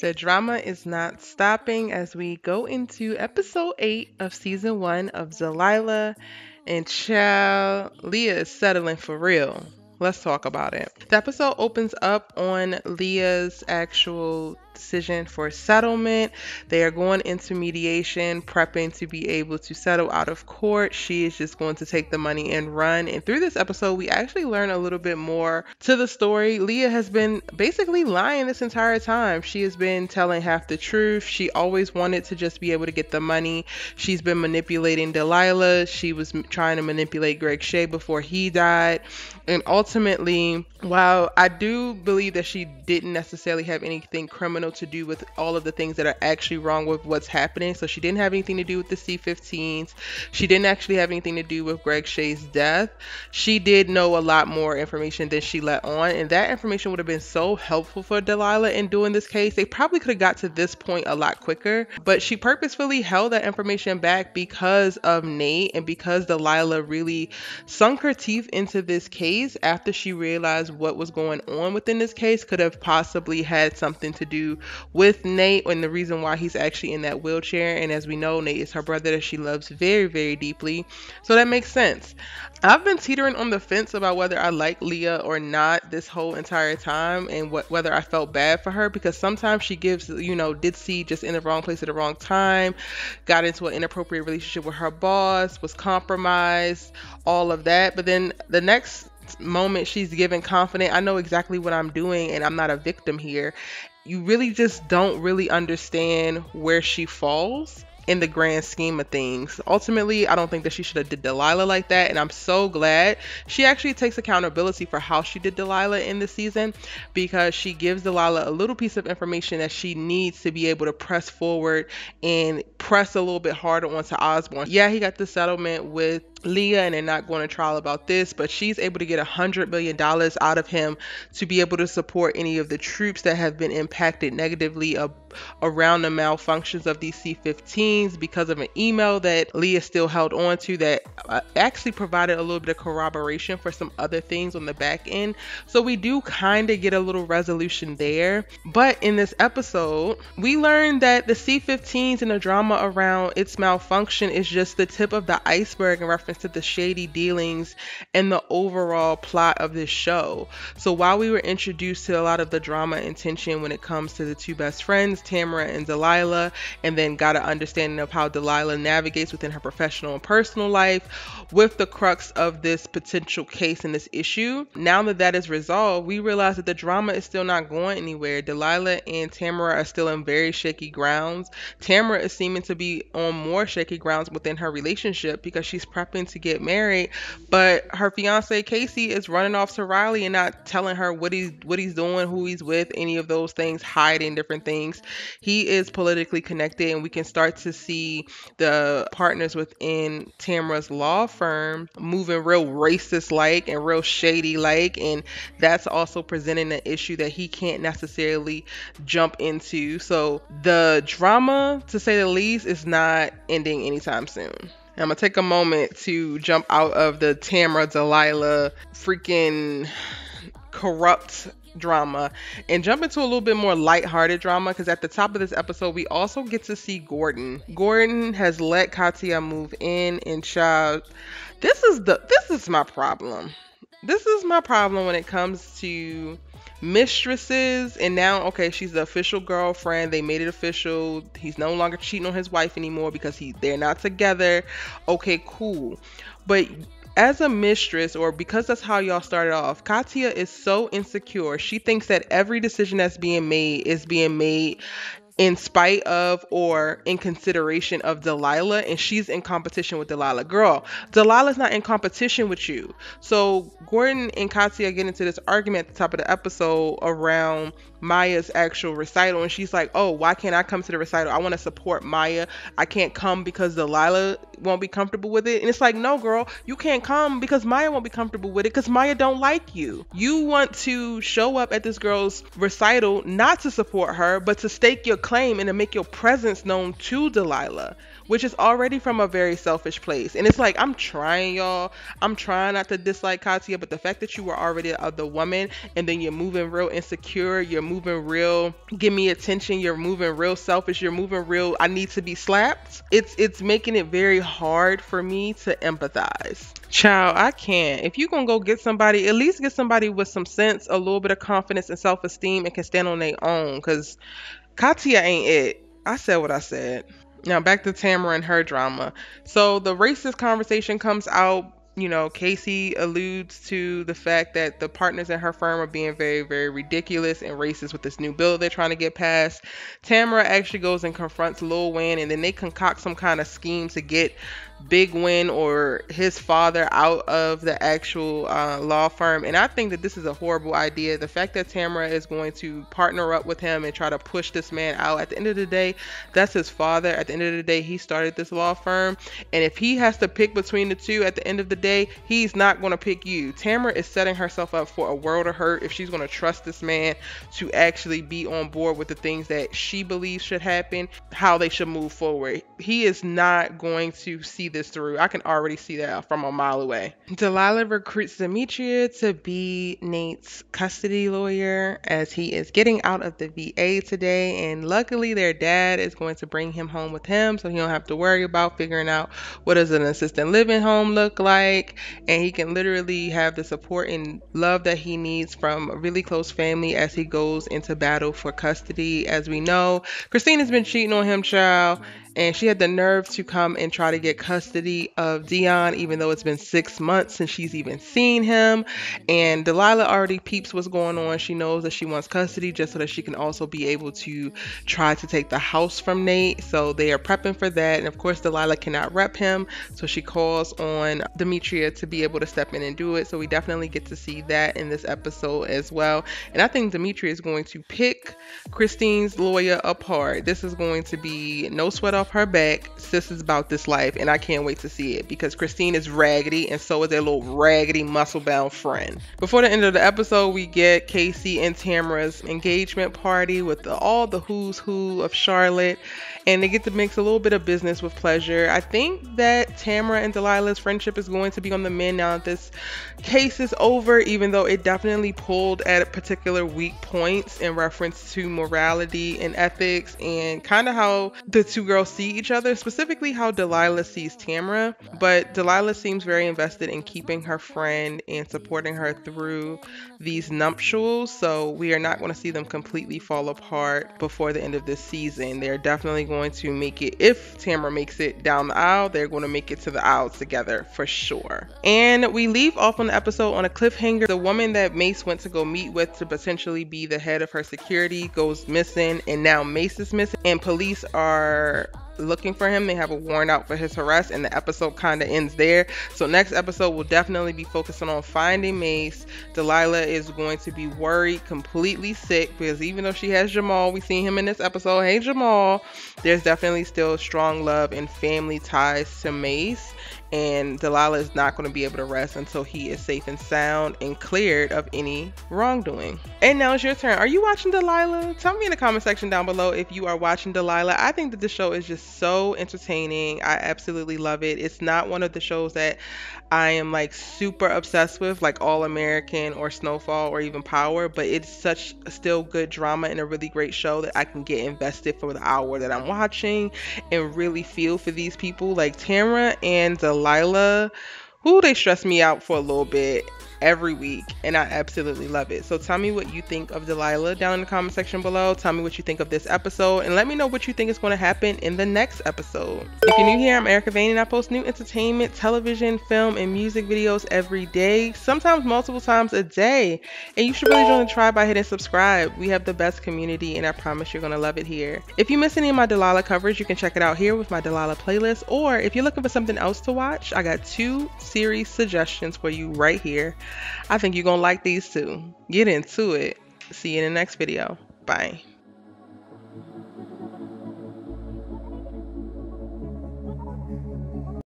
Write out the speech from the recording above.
The drama is not stopping as we go into episode 8 of season 1 of Delilah, and child, Leah is settling for real. Let's talk about it. The episode opens up on Leah's actual decision for settlement. They are going into mediation, prepping to be able to settle out of court. She is just going to take the money and run. And through this episode, we actually learn a little bit more to the story. Leah has been basically lying this entire time. She has been telling half the truth. She always wanted to just be able to get the money. She's been manipulating Delilah. She was trying to manipulate Greg Shea before he died. And ultimately, while I do believe that she didn't necessarily have anything criminal to do with all of the things that are actually wrong with what's happening. So she didn't have anything to do with the C-15s. She didn't actually have anything to do with Greg Shea's death. She did know a lot more information than she let on, and that information would have been so helpful for Delilah in doing this case. They probably could have got to this point a lot quicker, but she purposefully held that information back because of Nate and because Delilah really sunk her teeth into this case after she realized what was going on within this case could have possibly had something to do with Nate and the reason why he's actually in that wheelchair. And as we know, Nate is her brother that she loves very, very deeply. So that makes sense. I've been teetering on the fence about whether I like Leah or not this whole entire time, and whether I felt bad for her, because sometimes she gives, ditzy, just in the wrong place at the wrong time, got into an inappropriate relationship with her boss, was compromised, all of that. But then the next moment she's given confident, I know exactly what I'm doing and I'm not a victim here. You really just don't really understand where she falls in the grand scheme of things. Ultimately, I don't think that she should have did Delilah like that, and I'm so glad she actually takes accountability for how she did Delilah in this season, because she gives Delilah a little piece of information that she needs to be able to press forward and press a little bit harder onto Osborne. Yeah, he got the settlement with Leah and they're not going to trial about this, but she's able to get $100 million out of him to be able to support any of the troops that have been impacted negatively around the malfunctions of these C-15s because of an email that Leah still held on to that actually provided a little bit of corroboration for some other things on the back end. So we do kind of get a little resolution there. But in this episode, we learned that the C-15s and the drama around its malfunction is just the tip of the iceberg in reference to the shady dealings and the overall plot of this show. So while we were introduced to a lot of the drama and tension when it comes to the two best friends, Tamara and Delilah, and then got an understanding of how Delilah navigates within her professional and personal life with the crux of this potential case and this issue, now that that is resolved, we realize that the drama is still not going anywhere. Delilah and Tamara are still on very shaky grounds. Tamara is seeming to be on more shaky grounds within her relationship because she's prepping to get married, but her fiance Casey is running off to Riley and not telling her what he's doing, who he's with, any of those things, hiding different things. He is politically connected, and we can start to see the partners within Tamara's law firm moving real racist like and real shady like, and that's also presenting an issue that he can't necessarily jump into. So the drama, to say the least, is not ending anytime soon. I'm going to take a moment to jump out of the Tamara, Delilah, freaking corrupt drama and jump into a little bit more lighthearted drama, because at the top of this episode we also get to see Gordon. Gordon has let Katya move in, and child, this is my problem. This is my problem when it comes to mistresses. And now, okay, she's the official girlfriend, they made it official, he's no longer cheating on his wife anymore because they're not together. Okay, cool. But as a mistress, or because that's how y'all started off, Katya is so insecure. She thinks that every decision that's being made is being made in spite of or in consideration of Delilah, and she's in competition with Delilah. Girl, Delilah's not in competition with you. So Gordon and Katya get into this argument at the top of the episode around Maia's actual recital, and she's like, oh, why can't I come to the recital? I want to support Maia. I can't come because Delilah won't be comfortable with it. And it's like, no, girl, you can't come because Maia won't be comfortable with it, because Maia don't like you. You want to show up at this girl's recital not to support her, but to stake your claim and to make your presence known to Delilah, which is already from a very selfish place. And it's like, I'm trying, y'all. I'm trying not to dislike Katya, but the fact that you were already the woman, and then you're moving real insecure, you're moving real give me attention, you're moving real selfish, you're moving real I need to be slapped, it's making it very hard for me to empathize. Child, I can't. If you're gonna go get somebody, at least get somebody with some sense, a little bit of confidence and self-esteem, and can stand on their own, because Katya ain't it. I said what I said. Now back to Tamara and her drama. So the racist conversation comes out. You know, Casey alludes to the fact that the partners in her firm are being very, very ridiculous and racist with this new bill they're trying to get passed. Tamara actually goes and confronts Lil Wayne, and then they concoct some kind of scheme to get Big Win or his father out of the actual law firm. And I think that this is a horrible idea. The fact that Tamara is going to partner up with him and try to push this man out, at the end of the day, that's his father. At the end of the day, he started this law firm, and if he has to pick between the two at the end of the day, he's not going to pick you. Tamara is setting herself up for a world of hurt if she's going to trust this man to actually be on board with the things that she believes should happen, how they should move forward. He is not going to see this through. I can already see that from a mile away. Delilah recruits Demetria to be Nate's custody lawyer, as he is getting out of the VA today, and luckily their dad is going to bring him home with him, so he don't have to worry about figuring out what does an assisted living home look like, and he can literally have the support and love that he needs from a really close family as he goes into battle for custody. As we know, Christine has been cheating on him, child, and she had the nerve to come and try to get custody of Dion, even though it's been 6 months since she's even seen him. And Delilah already peeps what's going on. She knows that she wants custody just so that she can also be able to try to take the house from Nate. So they are prepping for that. And of course, Delilah cannot rep him, so she calls on Demetria to be able to step in and do it. So we definitely get to see that in this episode as well. And I think Demetria is going to pick Christine's lawyer apart. This is going to be no sweat off her back. Sis is about this life, and I can't wait to see it, because Christine is raggedy, and so is their little raggedy muscle-bound friend. Before the end of the episode, we get Casey and Tamara's engagement party with all the who's who of Charlotte, and they get to mix a little bit of business with pleasure. I think that Tamara and Delilah's friendship is going to be on the mend now that this case is over, even though it definitely pulled at particular weak points in reference to morality and ethics, and kind of how the two girls see each other, specifically how Delilah sees Tamara. But Delilah seems very invested in keeping her friend and supporting her through these nuptials, so we are not going to see them completely fall apart before the end of this season. They're definitely going to make it. If Tamara makes it down the aisle, they're going to make it to the aisles together for sure. And we leave off on the episode on a cliffhanger. The woman that Mace went to go meet with to potentially be the head of her security goes missing, and now Mace is missing, and police are looking for him. They have a warrant out for his arrest, and the episode kind of ends there. So next episode will definitely be focusing on finding Mace. Delilah is going to be worried, completely sick, because even though she has Jamal, we see him in this episode, hey Jamal, there's definitely still strong love and family ties to Mace, and Delilah is not going to be able to rest until he is safe and sound and cleared of any wrongdoing. And now it's your turn. Are you watching Delilah? Tell me in the comment section down below if you are watching Delilah. I think that this show is just so entertaining. I absolutely love it. It's not one of the shows that I am like super obsessed with, like All American or Snowfall or even Power, but it's such still good drama and a really great show that I can get invested for the hour that I'm watching and really feel for these people. Like Tamara and Delilah, who they stress me out for a little bit every week, and I absolutely love it. So tell me what you think of Delilah down in the comment section below. Tell me what you think of this episode, and let me know what you think is going to happen in the next episode. If you're new here, I'm Erica Vane, and I post new entertainment, television, film, and music videos every day, sometimes multiple times a day, and you should really join the tribe by hitting subscribe. We have the best community, and I promise you're going to love it here. If you miss any of my Delilah coverage, you can check it out here with my Delilah playlist, or if you're looking for something else to watch, I got 2 series suggestions for you right here. I think you're gonna like these too. Get into it. See you in the next video. Bye.